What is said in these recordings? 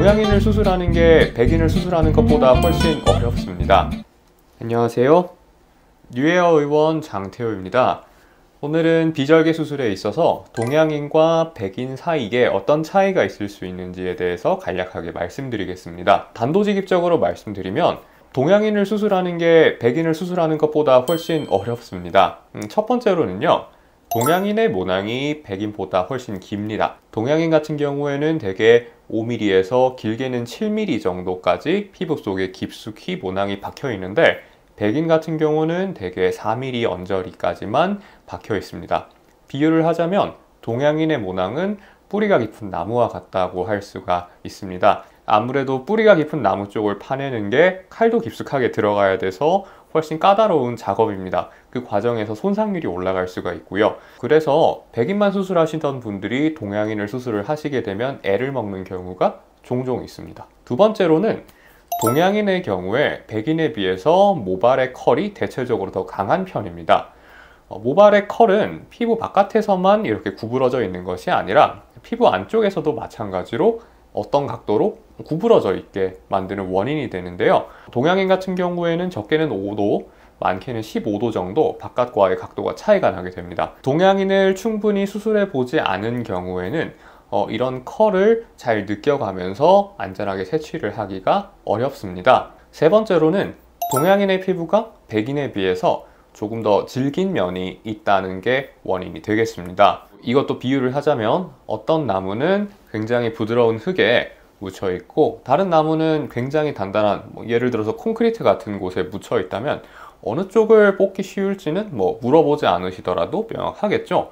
동양인을 수술하는 게 백인을 수술하는 것보다 훨씬 어렵습니다. 안녕하세요. 뉴헤어 의원 장태호입니다. 오늘은 비절개 수술에 있어서 동양인과 백인 사이에 어떤 차이가 있을 수 있는지에 대해서 간략하게 말씀드리겠습니다. 단도직입적으로 말씀드리면 동양인을 수술하는 게 백인을 수술하는 것보다 훨씬 어렵습니다. 첫 번째로는요, 동양인의 모낭이 백인보다 훨씬 깁니다. 동양인 같은 경우에는 대개 5mm에서 길게는 7mm 정도까지 피부 속에 깊숙이 모낭이 박혀 있는데, 백인 같은 경우는 대개 4mm 언저리까지만 박혀 있습니다. 비유를 하자면 동양인의 모낭은 뿌리가 깊은 나무와 같다고 할 수가 있습니다. 아무래도 뿌리가 깊은 나무 쪽을 파내는 게 칼도 깊숙하게 들어가야 돼서 훨씬 까다로운 작업입니다. 그 과정에서 손상률이 올라갈 수가 있고요. 그래서 백인만 수술하시던 분들이 동양인을 수술을 하시게 되면 애를 먹는 경우가 종종 있습니다. 두 번째로는 동양인의 경우에 백인에 비해서 모발의 컬이 대체적으로 더 강한 편입니다. 모발의 컬은 피부 바깥에서만 이렇게 구부러져 있는 것이 아니라 피부 안쪽에서도 마찬가지로 어떤 각도로 구부러져 있게 만드는 원인이 되는데요. 동양인 같은 경우에는 적게는 5도, 많게는 15도 정도 바깥과의 각도가 차이가 나게 됩니다. 동양인을 충분히 수술해 보지 않은 경우에는 이런 컬을 잘 느껴가면서 안전하게 채취를 하기가 어렵습니다. 세 번째로는 동양인의 피부가 백인에 비해서 조금 더 질긴 면이 있다는 게 원인이 되겠습니다. 이것도 비유를 하자면 어떤 나무는 굉장히 부드러운 흙에 묻혀 있고 다른 나무는 굉장히 단단한 예를 들어서 콘크리트 같은 곳에 묻혀 있다면 어느 쪽을 뽑기 쉬울지는 물어보지 않으시더라도 명확하겠죠.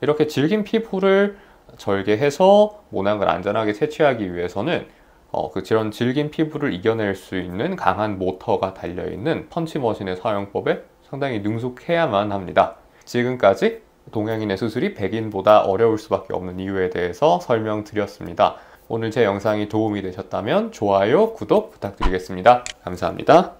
이렇게 질긴 피부를 절개해서 모낭을 안전하게 채취하기 위해서는 그런 질긴 피부를 이겨낼 수 있는 강한 모터가 달려있는 펀치머신의 사용법에 상당히 능숙해야만 합니다. 지금까지 동양인의 수술이 백인보다 어려울 수밖에 없는 이유에 대해서 설명드렸습니다. 오늘 제 영상이 도움이 되셨다면 좋아요, 구독 부탁드리겠습니다. 감사합니다.